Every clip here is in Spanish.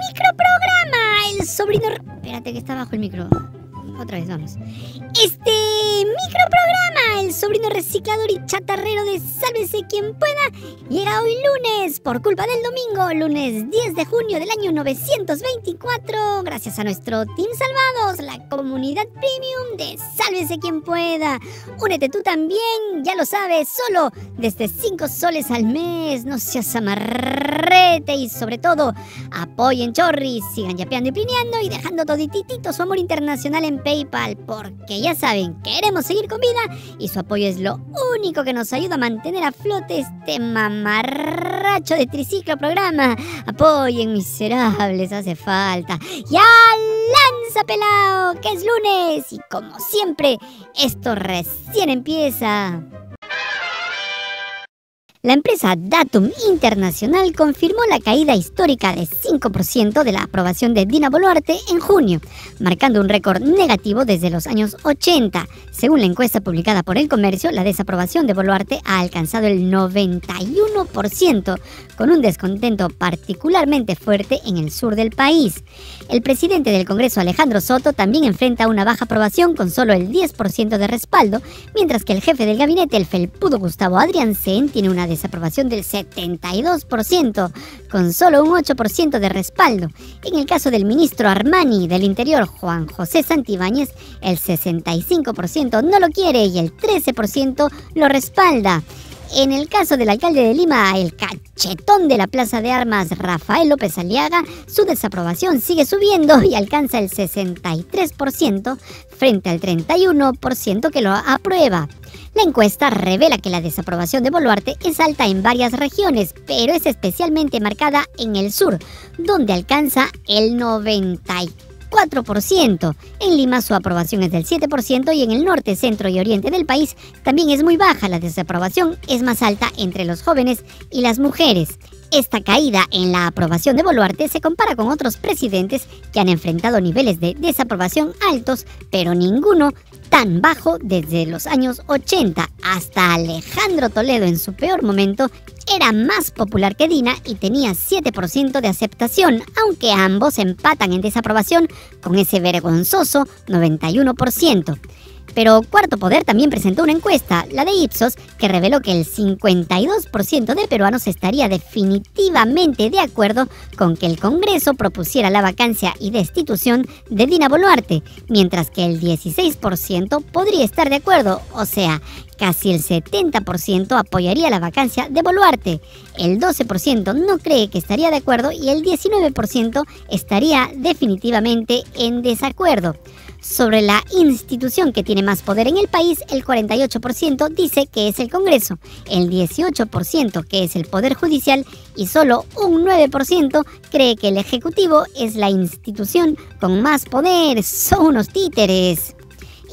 Microprograma, el sobrino... Espérate que está bajo el micro. Otra vez, vamos. Microprograma, el sobrino reciclador y chatarrero de Sálvese Quien Pueda, llega hoy lunes, por culpa del domingo, lunes 10 de junio del año 924, gracias a nuestro Team Salvados, la comunidad premium de Sálvese Quien Pueda. Únete tú también, ya lo sabes, solo desde 5 soles al mes, no seas amarrete y sobre todo, apoyen Chorris, sigan yapeando y plineando y dejando todititito su amor internacional en PayPal, porque ya saben, queremos seguir con vida y su apoyo es lo único que nos ayuda a mantener a flote este mamarracho de triciclo programa. Apoyen, miserables, hace falta. ¡Ya lanza, pelao! ¡Que es lunes! Y como siempre, esto recién empieza. La empresa Datum Internacional confirmó la caída histórica de 5% de la aprobación de Dina Boluarte en junio, marcando un récord negativo desde los años 80. Según la encuesta publicada por El Comercio, la desaprobación de Boluarte ha alcanzado el 91%, con un descontento particularmente fuerte en el sur del país. El presidente del Congreso, Alejandro Soto, también enfrenta una baja aprobación con solo el 10% de respaldo, mientras que el jefe del gabinete, el felpudo Gustavo Adrián Sen, tiene una desaprobación del 72%, con solo un 8% de respaldo. En el caso del ministro Armani del Interior, Juan José Santibáñez, el 65% no lo quiere y el 13% lo respalda. En el caso del alcalde de Lima, el cachetón de la Plaza de Armas, Rafael López Aliaga, su desaprobación sigue subiendo y alcanza el 63% frente al 31% que lo aprueba. La encuesta revela que la desaprobación de Boluarte es alta en varias regiones, pero es especialmente marcada en el sur, donde alcanza el 94%. En Lima su aprobación es del 7% y en el norte, centro y oriente del país también es muy baja. La desaprobación es más alta entre los jóvenes y las mujeres. Esta caída en la aprobación de Boluarte se compara con otros presidentes que han enfrentado niveles de desaprobación altos, pero ninguno tan bajo desde los años 80. Hasta Alejandro Toledo en su peor momento era más popular que Dina y tenía 7% de aceptación, aunque ambos empatan en desaprobación con ese vergonzoso 91%. Pero Cuarto Poder también presentó una encuesta, la de Ipsos, que reveló que el 52% de peruanos estaría definitivamente de acuerdo con que el Congreso propusiera la vacancia y destitución de Dina Boluarte, mientras que el 16% podría estar de acuerdo, o sea, casi el 70% apoyaría la vacancia de Boluarte, el 12% no cree que estaría de acuerdo y el 19% estaría definitivamente en desacuerdo. Sobre la institución que tiene más poder en el país, el 48% dice que es el Congreso, el 18% que es el Poder Judicial y solo un 9% cree que el Ejecutivo es la institución con más poder. Son unos títeres.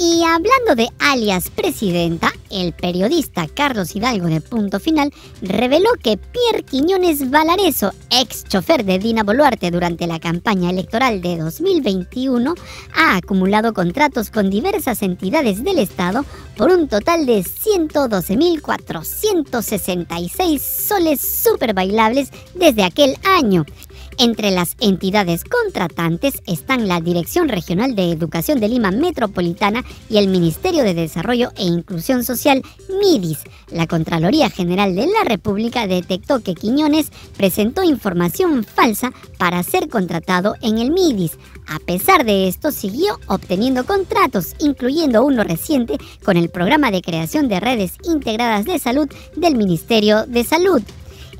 Y hablando de alias presidenta, el periodista Carlos Hidalgo de Punto Final reveló que Pierre Quiñones Valarezo, ex chofer de Dina Boluarte durante la campaña electoral de 2021, ha acumulado contratos con diversas entidades del Estado por un total de 112.466 soles super bailables desde aquel año. Entre las entidades contratantes están la Dirección Regional de Educación de Lima Metropolitana y el Ministerio de Desarrollo e Inclusión Social, MIDIS. La Contraloría General de la República detectó que Quiñones presentó información falsa para ser contratado en el MIDIS. A pesar de esto, siguió obteniendo contratos, incluyendo uno reciente con el Programa de Creación de Redes Integradas de Salud del Ministerio de Salud.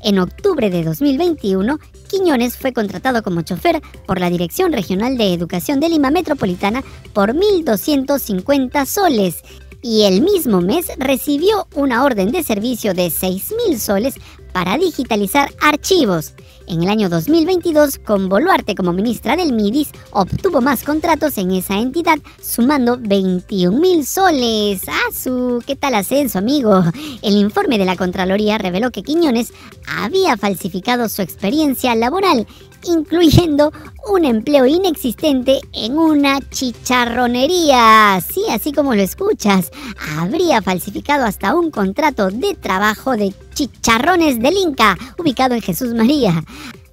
En octubre de 2021, Quiñones fue contratado como chofer por la Dirección Regional de Educación de Lima Metropolitana por 1.250 soles y el mismo mes recibió una orden de servicio de 6.000 soles para digitalizar archivos. En el año 2022, con Boluarte como ministra del MIDIS, obtuvo más contratos en esa entidad, sumando 21.000 soles. ¡Asu! ¿Qué tal ascenso, amigo? El informe de la Contraloría reveló que Quiñones había falsificado su experiencia laboral, incluyendo un empleo inexistente en una chicharronería. Sí, así como lo escuchas, habría falsificado hasta un contrato de trabajo de Chicharrones del Inca, ubicado en Jesús María.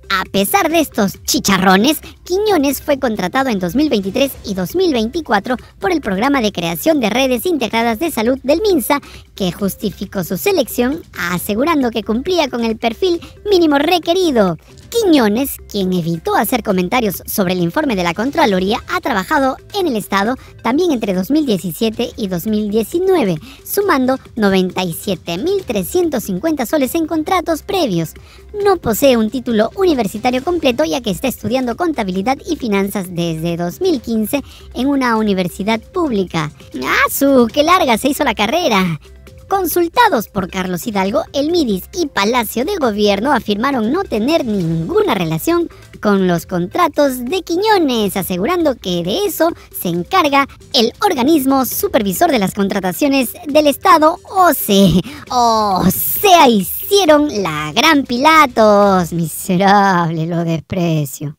A pesar de estos chicharrones, Quiñones fue contratado en 2023 y 2024 por el Programa de Creación de Redes Integradas de Salud del MINSA, que justificó su selección asegurando que cumplía con el perfil mínimo requerido. Quiñones, quien evitó hacer comentarios sobre el informe de la Contraloría, ha trabajado en el Estado también entre 2017 y 2019, sumando 97.350 soles en contratos previos. No posee un título universitario completo, ya que está estudiando contabilidad y finanzas desde 2015 en una universidad pública. ¡Asu! ¡Qué larga se hizo la carrera! Consultados por Carlos Hidalgo, el MIDIS y Palacio de Gobierno afirmaron no tener ninguna relación con los contratos de Quiñones, asegurando que de eso se encarga el organismo supervisor de las contrataciones del Estado, OSCE. O sea, hicieron la gran Pilatos. Miserable, lo desprecio.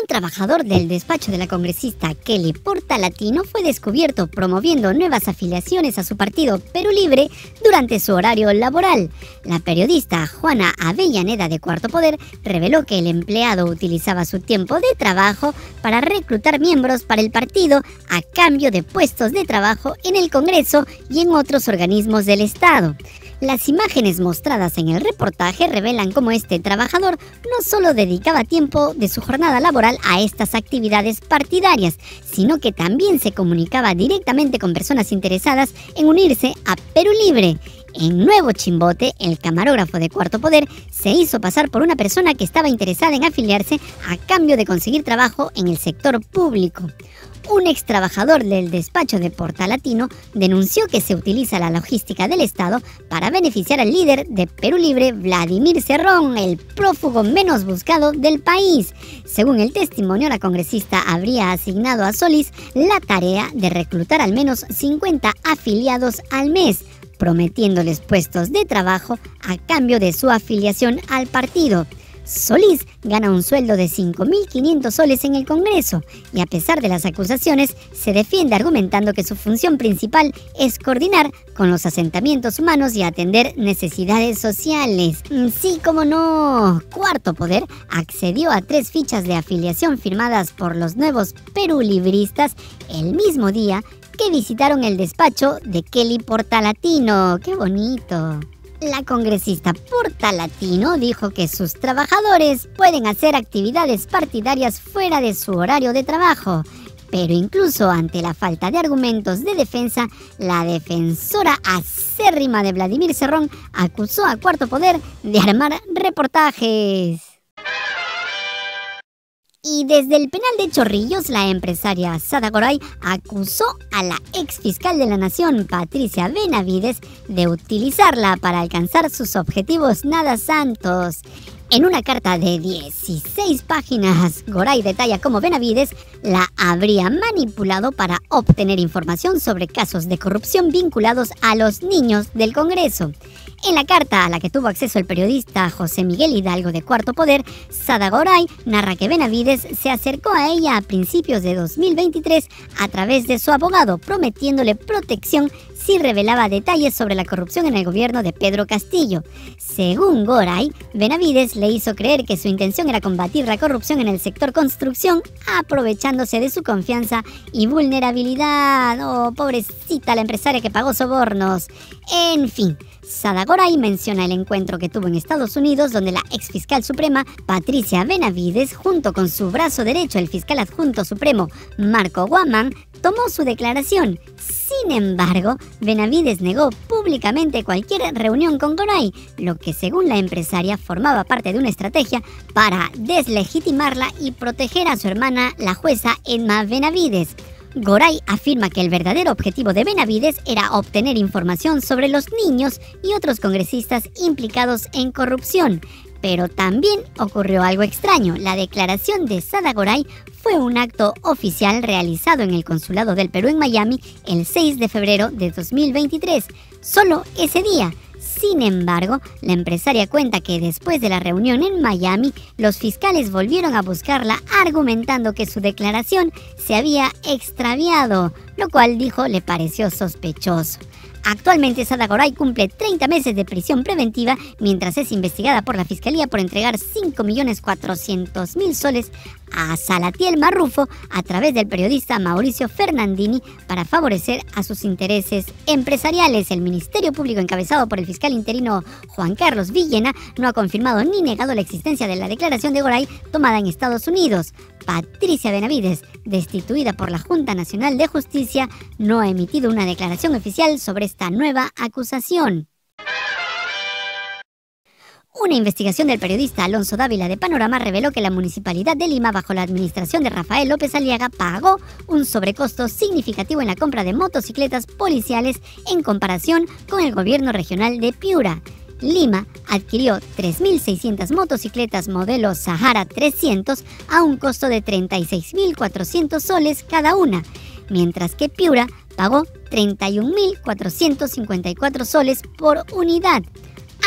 Un trabajador del despacho de la congresista Kelly Portalatino fue descubierto promoviendo nuevas afiliaciones a su partido Perú Libre durante su horario laboral. La periodista Juana Avellaneda de Cuarto Poder reveló que el empleado utilizaba su tiempo de trabajo para reclutar miembros para el partido a cambio de puestos de trabajo en el Congreso y en otros organismos del Estado. Las imágenes mostradas en el reportaje revelan cómo este trabajador no solo dedicaba tiempo de su jornada laboral a estas actividades partidarias, sino que también se comunicaba directamente con personas interesadas en unirse a Perú Libre. En Nuevo Chimbote, el camarógrafo de Cuarto Poder se hizo pasar por una persona que estaba interesada en afiliarse a cambio de conseguir trabajo en el sector público. Un ex trabajador del despacho de Portalatino denunció que se utiliza la logística del Estado para beneficiar al líder de Perú Libre, Vladimir Cerrón, el prófugo menos buscado del país. Según el testimonio, la congresista habría asignado a Solís la tarea de reclutar al menos 50 afiliados al mes, prometiéndoles puestos de trabajo a cambio de su afiliación al partido. Solís gana un sueldo de 5.500 soles en el Congreso y, a pesar de las acusaciones, se defiende argumentando que su función principal es coordinar con los asentamientos humanos y atender necesidades sociales. Sí, cómo no. Cuarto Poder accedió a 3 fichas de afiliación firmadas por los nuevos perulibristas el mismo día que visitaron el despacho de Kelly Portalatino. ¡Qué bonito! La congresista Portalatino dijo que sus trabajadores pueden hacer actividades partidarias fuera de su horario de trabajo, pero incluso ante la falta de argumentos de defensa, la defensora acérrima de Vladimir Cerrón acusó a Cuarto Poder de armar reportajes. Y desde el penal de Chorrillos, la empresaria Sada Goray acusó a la exfiscal de la Nación, Patricia Benavides, de utilizarla para alcanzar sus objetivos nada santos. En una carta de 16 páginas, Goray detalla cómo Benavides la habría manipulado para obtener información sobre casos de corrupción vinculados a los niños del Congreso. En la carta a la que tuvo acceso el periodista José Miguel Hidalgo de Cuarto Poder, Sada Goray narra que Benavides se acercó a ella a principios de 2023 a través de su abogado, prometiéndole protección si revelaba detalles sobre la corrupción en el gobierno de Pedro Castillo. Según Goray, Benavides le hizo creer que su intención era combatir la corrupción en el sector construcción, aprovechándose de su confianza y vulnerabilidad. Oh, pobrecita la empresaria que pagó sobornos. En fin, Sada Goray menciona el encuentro que tuvo en Estados Unidos, donde la exfiscal suprema Patricia Benavides, junto con su brazo derecho, el fiscal adjunto supremo Marco Guaman, tomó su declaración. Sin embargo, Benavides negó públicamente cualquier reunión con Goray, lo que, según la empresaria, formaba parte de una estrategia para deslegitimarla y proteger a su hermana, la jueza Emma Benavides. Goray afirma que el verdadero objetivo de Benavides era obtener información sobre los niños y otros congresistas implicados en corrupción. Pero también ocurrió algo extraño. La declaración de Sada Goray fue un acto oficial realizado en el Consulado del Perú en Miami el 6 de febrero de 2023, solo ese día. Sin embargo, la empresaria cuenta que después de la reunión en Miami, los fiscales volvieron a buscarla argumentando que su declaración se había extraviado, lo cual, dijo, le pareció sospechoso. Actualmente Sada Goray cumple 30 meses de prisión preventiva mientras es investigada por la Fiscalía por entregar 5.400.000 soles a Salatiel Marrufo a través del periodista Mauricio Fernandini para favorecer a sus intereses empresariales. El Ministerio Público encabezado por el fiscal interino Juan Carlos Villena no ha confirmado ni negado la existencia de la declaración de Goray tomada en Estados Unidos. Patricia Benavides, destituida por la Junta Nacional de Justicia, no ha emitido una declaración oficial sobre esta nueva acusación. Una investigación del periodista Alonso Dávila de Panorama reveló que la Municipalidad de Lima, bajo la administración de Rafael López Aliaga, pagó un sobrecosto significativo en la compra de motocicletas policiales en comparación con el gobierno regional de Piura. Lima adquirió 3.600 motocicletas modelo Sahara 300 a un costo de 36.400 soles cada una, mientras que Piura pagó 31.454 soles por unidad.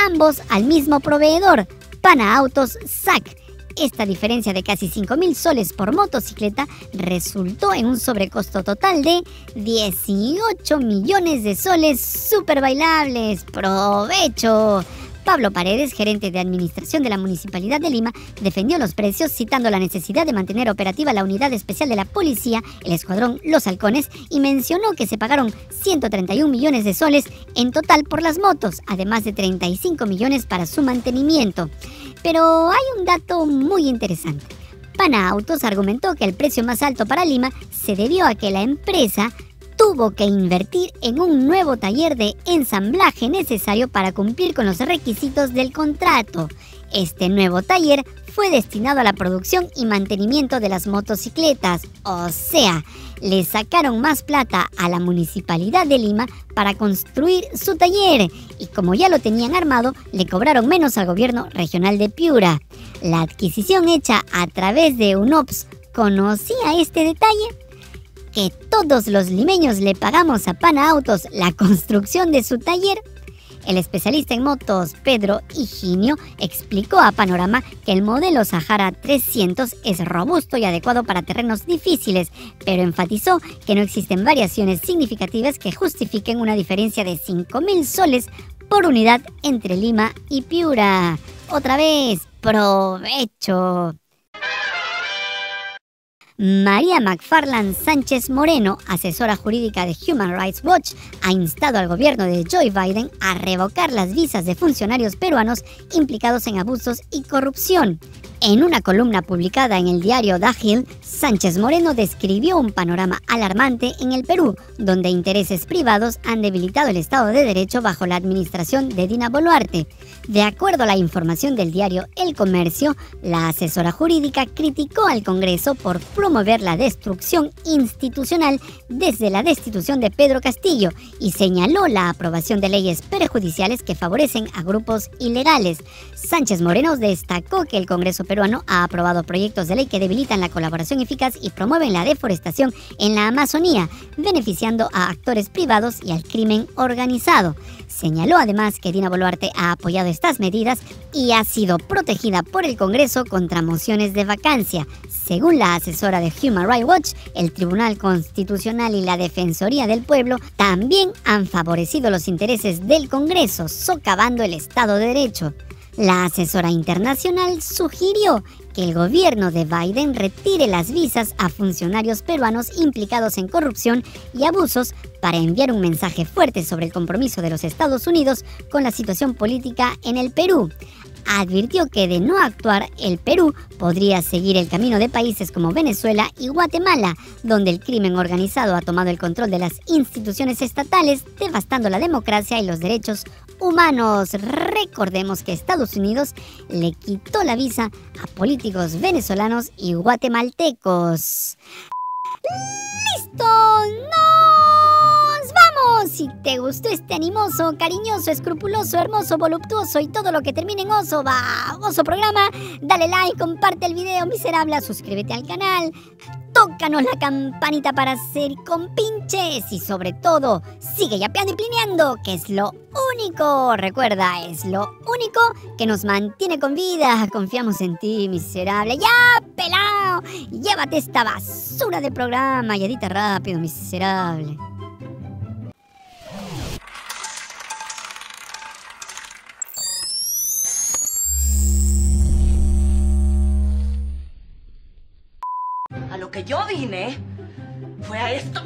Ambos al mismo proveedor, Pana Autos SAC. Esta diferencia de casi 5.000 soles por motocicleta resultó en un sobrecosto total de 18 millones de soles super bailables. ¡Provecho! Pablo Paredes, gerente de administración de la Municipalidad de Lima, defendió los precios citando la necesidad de mantener operativa la unidad especial de la policía, el escuadrón Los Halcones, y mencionó que se pagaron 131 millones de soles en total por las motos, además de 35 millones para su mantenimiento. Pero hay un dato muy interesante. Pana Autos argumentó que el precio más alto para Lima se debió a que la empresa tuvo que invertir en un nuevo taller de ensamblaje necesario para cumplir con los requisitos del contrato. Este nuevo taller fue destinado a la producción y mantenimiento de las motocicletas, o sea, le sacaron más plata a la Municipalidad de Lima para construir su taller y como ya lo tenían armado, le cobraron menos al gobierno regional de Piura. La adquisición hecha a través de UNOPS conocía este detalle. Que todos los limeños le pagamos a Pana Autos la construcción de su taller. El especialista en motos Pedro Higinio explicó a Panorama que el modelo Sahara 300 es robusto y adecuado para terrenos difíciles, pero enfatizó que no existen variaciones significativas que justifiquen una diferencia de 5.000 soles por unidad entre Lima y Piura. Otra vez, provecho. María McFarland Sánchez Moreno, asesora jurídica de Human Rights Watch, ha instado al gobierno de Joe Biden a revocar las visas de funcionarios peruanos implicados en abusos y corrupción. En una columna publicada en el diario The Hill, Sánchez Moreno describió un panorama alarmante en el Perú, donde intereses privados han debilitado el Estado de Derecho bajo la administración de Dina Boluarte. De acuerdo a la información del diario El Comercio, la asesora jurídica criticó al Congreso por promover la destrucción institucional desde la destitución de Pedro Castillo y señaló la aprobación de leyes perjudiciales que favorecen a grupos ilegales. Sánchez Moreno destacó que el Congreso peruano ha aprobado proyectos de ley que debilitan la colaboración eficaz y promueven la deforestación en la Amazonía, beneficiando a actores privados y al crimen organizado. Señaló además que Dina Boluarte ha apoyado estas medidas y ha sido protegida por el Congreso contra mociones de vacancia. Según la asesora de Human Rights Watch, el Tribunal Constitucional y la Defensoría del Pueblo también han favorecido los intereses del Congreso, socavando el Estado de Derecho. La asesora internacional sugirió que el gobierno de Biden retire las visas a funcionarios peruanos implicados en corrupción y abusos para enviar un mensaje fuerte sobre el compromiso de los Estados Unidos con la situación política en el Perú. Advirtió que de no actuar, el Perú podría seguir el camino de países como Venezuela y Guatemala, donde el crimen organizado ha tomado el control de las instituciones estatales, devastando la democracia y los derechos humanos. Recordemos que Estados Unidos le quitó la visa a políticos venezolanos y guatemaltecos. ¡Listo! ¡Nos vamos! Si te gustó este animoso, cariñoso, escrupuloso, hermoso, voluptuoso y todo lo que termine en oso, baboso programa, dale like, comparte el video miserable, suscríbete al canal, tócanos la campanita para ser compinches y sobre todo, sigue yapeando y plineando, que es lo único, recuerda, es lo único que nos mantiene con vida. Confiamos en ti, miserable. ¡Ya, pelao! Llévate esta basura de programa y edita rápido, miserable. que yo vine fue a esto.